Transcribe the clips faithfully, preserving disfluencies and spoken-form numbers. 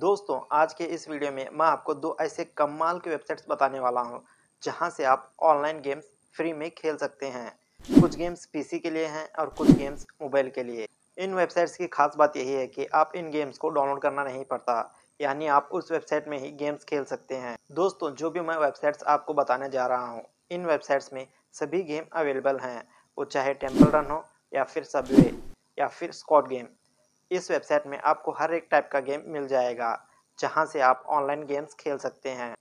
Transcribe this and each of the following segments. दोस्तों आज के इस वीडियो में मैं आपको दो ऐसे कमाल के वेबसाइट्स बताने वाला हूं जहां से आप ऑनलाइन गेम्स फ्री में खेल सकते हैं। कुछ गेम्स पीसी के लिए हैं और कुछ गेम्स मोबाइल के लिए। इन वेबसाइट्स की खास बात यही है कि आप इन गेम्स को डाउनलोड करना नहीं पड़ता, यानी आप उस वेबसाइट में ही गेम्स खेल सकते हैं। दोस्तों जो भी मैं वेबसाइट्स आपको बताने जा रहा हूँ, इन वेबसाइट्स में सभी गेम अवेलेबल हैं, वो चाहे टेम्पल रन हो या फिर सबवे या फिर स्क्वाड गेम। इस वेबसाइट में आपको हर एक टाइप का गेम मिल जाएगा जहां से आप ऑनलाइन गेम्स खेल सकते हैं।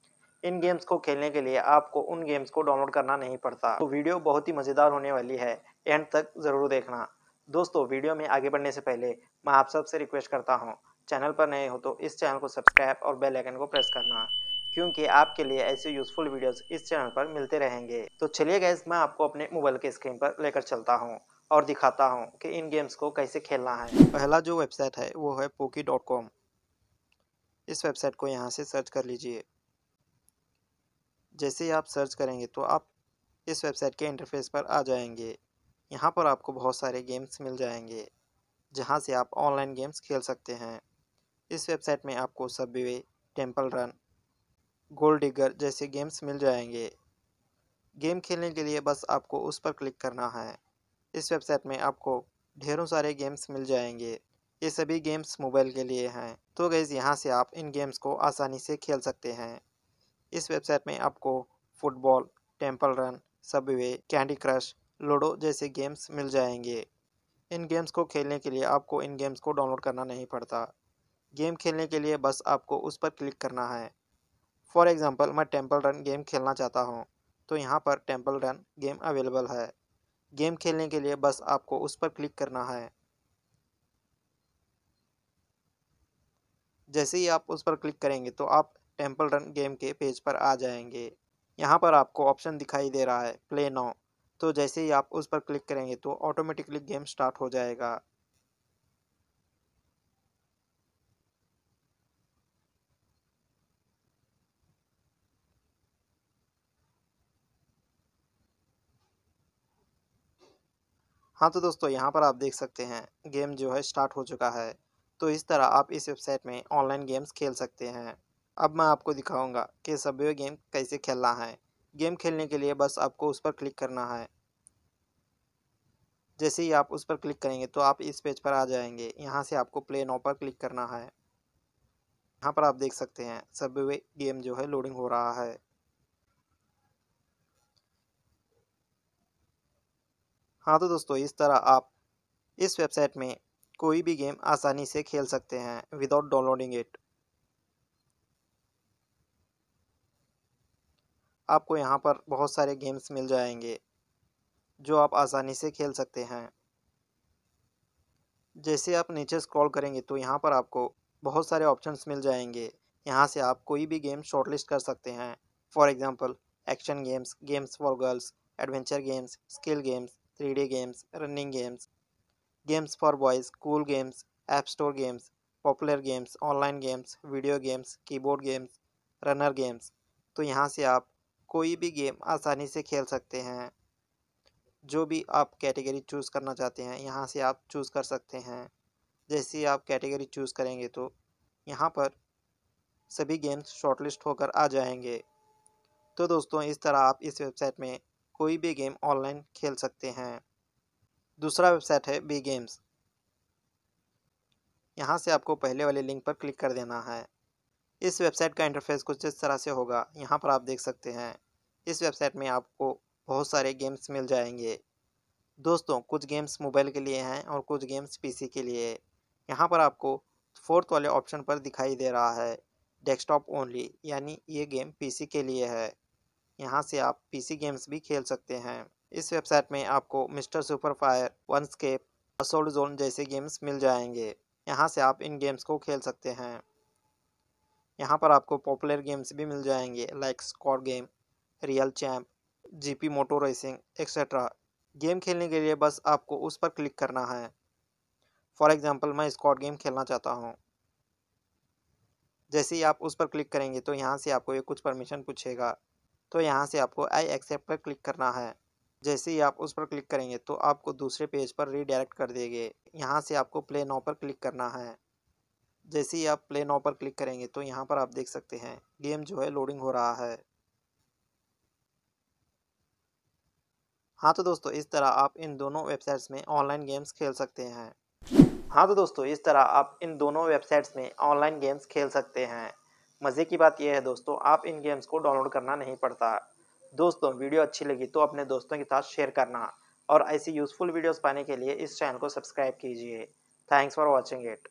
इन गेम्स को खेलने के लिए आपको उन गेम्स को डाउनलोड करना नहीं पड़ता। तो वीडियो बहुत ही मज़ेदार होने वाली है, एंड तक ज़रूर देखना। दोस्तों वीडियो में आगे बढ़ने से पहले मैं आप सबसे रिक्वेस्ट करता हूं, चैनल पर नए हो तो इस चैनल को सब्सक्राइब और बेल आइकन को प्रेस करना, क्योंकि आपके लिए ऐसे यूजफुल वीडियोस इस चैनल पर मिलते रहेंगे। तो चलिए गाइस, मैं आपको अपने मोबाइल के स्क्रीन पर लेकर चलता हूँ और दिखाता हूँ कि इन गेम्स को कैसे खेलना है। पहला जो वेबसाइट है वो है पोकी डॉट कॉम। इस वेबसाइट को यहाँ से सर्च कर लीजिए। जैसे ही आप सर्च करेंगे तो आप इस वेबसाइट के इंटरफेस पर आ जाएंगे। यहाँ पर आपको बहुत सारे गेम्स मिल जाएंगे जहाँ से आप ऑनलाइन गेम्स खेल सकते हैं। इस वेबसाइट में आपको Subway, Temple Run, Gold Digger जैसे गेम्स मिल जाएंगे। गेम खेलने के लिए बस आपको उस पर क्लिक करना है। इस वेबसाइट में आपको ढेरों सारे गेम्स मिल जाएंगे। ये सभी गेम्स मोबाइल के लिए हैं। तो गाइस यहाँ से आप इन गेम्स को आसानी से खेल सकते हैं। इस वेबसाइट में आपको football, Temple Run, Subway, Candy Crush, Ludo जैसे गेम्स मिल जाएंगे। इन गेम्स को खेलने के लिए आपको इन गेम्स को डाउनलोड करना नहीं पड़ता। गेम खेलने के लिए बस आपको उस पर क्लिक करना है। फॉर एग्ज़ाम्पल मैं टेम्पल रन गेम खेलना चाहता हूँ, तो यहाँ पर टेम्पल रन गेम अवेलेबल है। गेम खेलने के लिए बस आपको उस पर क्लिक करना है। जैसे ही आप उस पर क्लिक करेंगे तो आप टेम्पल रन गेम के पेज पर आ जाएंगे। यहाँ पर आपको ऑप्शन दिखाई दे रहा है प्ले नाउ, तो जैसे ही आप उस पर क्लिक करेंगे तो ऑटोमेटिकली गेम स्टार्ट हो जाएगा। हाँ तो दोस्तों यहाँ पर आप देख सकते हैं गेम जो है स्टार्ट हो चुका है। तो इस तरह आप इस वेबसाइट में ऑनलाइन गेम्स खेल सकते हैं। अब मैं आपको दिखाऊंगा कि सबवे गेम कैसे खेलना है। गेम खेलने के लिए बस आपको उस पर क्लिक करना है। जैसे ही आप उस पर क्लिक करेंगे तो आप इस पेज पर आ जाएंगे। यहाँ से आपको प्ले नाउ पर क्लिक करना है। यहाँ पर आप देख सकते हैं सबवे गेम जो है लोडिंग हो रहा है। हाँ तो दोस्तों इस तरह आप इस वेबसाइट में कोई भी गेम आसानी से खेल सकते हैं विदाउट डाउनलोडिंग इट। आपको यहाँ पर बहुत सारे गेम्स मिल जाएंगे जो आप आसानी से खेल सकते हैं। जैसे आप नीचे स्क्रॉल करेंगे तो यहाँ पर आपको बहुत सारे ऑप्शंस मिल जाएंगे। यहाँ से आप कोई भी गेम शॉर्टलिस्ट कर सकते हैं। For example action games, games for girls, adventure games, skill games, three D games, running games, games for boys, cool games, app store games, popular games, online games, video games, keyboard games, runner games. तो यहाँ से आप कोई भी game आसानी से खेल सकते हैं। जो भी आप कैटेगरी चूज़ करना चाहते हैं यहाँ से आप चूज़ कर सकते हैं। जैसे ही आप कैटेगरी चूज़ करेंगे तो यहाँ पर सभी गेम्स शॉर्टलिस्ट होकर आ जाएंगे। तो दोस्तों इस तरह आप इस वेबसाइट में कोई भी गेम ऑनलाइन खेल सकते हैं। दूसरा वेबसाइट है बी गेम्स। यहाँ से आपको पहले वाले लिंक पर क्लिक कर देना है। इस वेबसाइट का इंटरफेस कुछ इस तरह से होगा। यहाँ पर आप देख सकते हैं इस वेबसाइट में आपको बहुत सारे गेम्स मिल जाएंगे। दोस्तों कुछ गेम्स मोबाइल के लिए हैं और कुछ गेम्स पीसी के लिए। यहाँ पर आपको फोर्थ वाले ऑप्शन पर दिखाई दे रहा है डेस्कटॉप ओनली, यानी ये गेम पीसी के लिए है। यहाँ से आप पीसी गेम्स भी खेल सकते हैं। इस वेबसाइट में आपको mister Super Fire, Onescape, Assault Zone जैसे गेम्स मिल जाएंगे। यहाँ से आप इन गेम्स को खेल सकते हैं। यहाँ पर आपको पॉपुलर गेम्स भी मिल जाएंगे like Squad game, Real Champ, GP Moto racing etcetera. Game खेलने के लिए बस आपको उस पर क्लिक करना है। फॉर एग्जाम्पल मैं स्क्वाड गेम खेलना चाहता हूँ। जैसे ही आप उस पर क्लिक करेंगे तो यहाँ से आपको ये कुछ परमिशन पूछेगा, तो यहाँ से आपको आई एक्सेप्ट पर क्लिक करना है। जैसे ही आप उस पर क्लिक करेंगे तो आपको दूसरे पेज पर रीडायरेक्ट कर देंगे। यहाँ से आपको प्ले नाउ पर क्लिक करना है। जैसे ही आप प्ले नाउ पर क्लिक करेंगे तो यहाँ पर आप देख सकते हैं गेम जो है लोडिंग हो रहा है। हाँ तो दोस्तों, इस तरह आप इन दोनों वेबसाइट्स में ऑनलाइन गेम्स खेल सकते हैं। हाँ तो दोस्तों, इस तरह आप इन दोनों वेबसाइट्स में ऑनलाइन गेम्स खेल सकते हैं। मज़े की बात यह है दोस्तों, आप इन गेम्स को डाउनलोड करना नहीं पड़ता। दोस्तों, वीडियो अच्छी लगी तो अपने दोस्तों के साथ शेयर करना और ऐसी यूज़फुल वीडियोस पाने के लिए इस चैनल को सब्सक्राइब कीजिए। Thanks for watching it.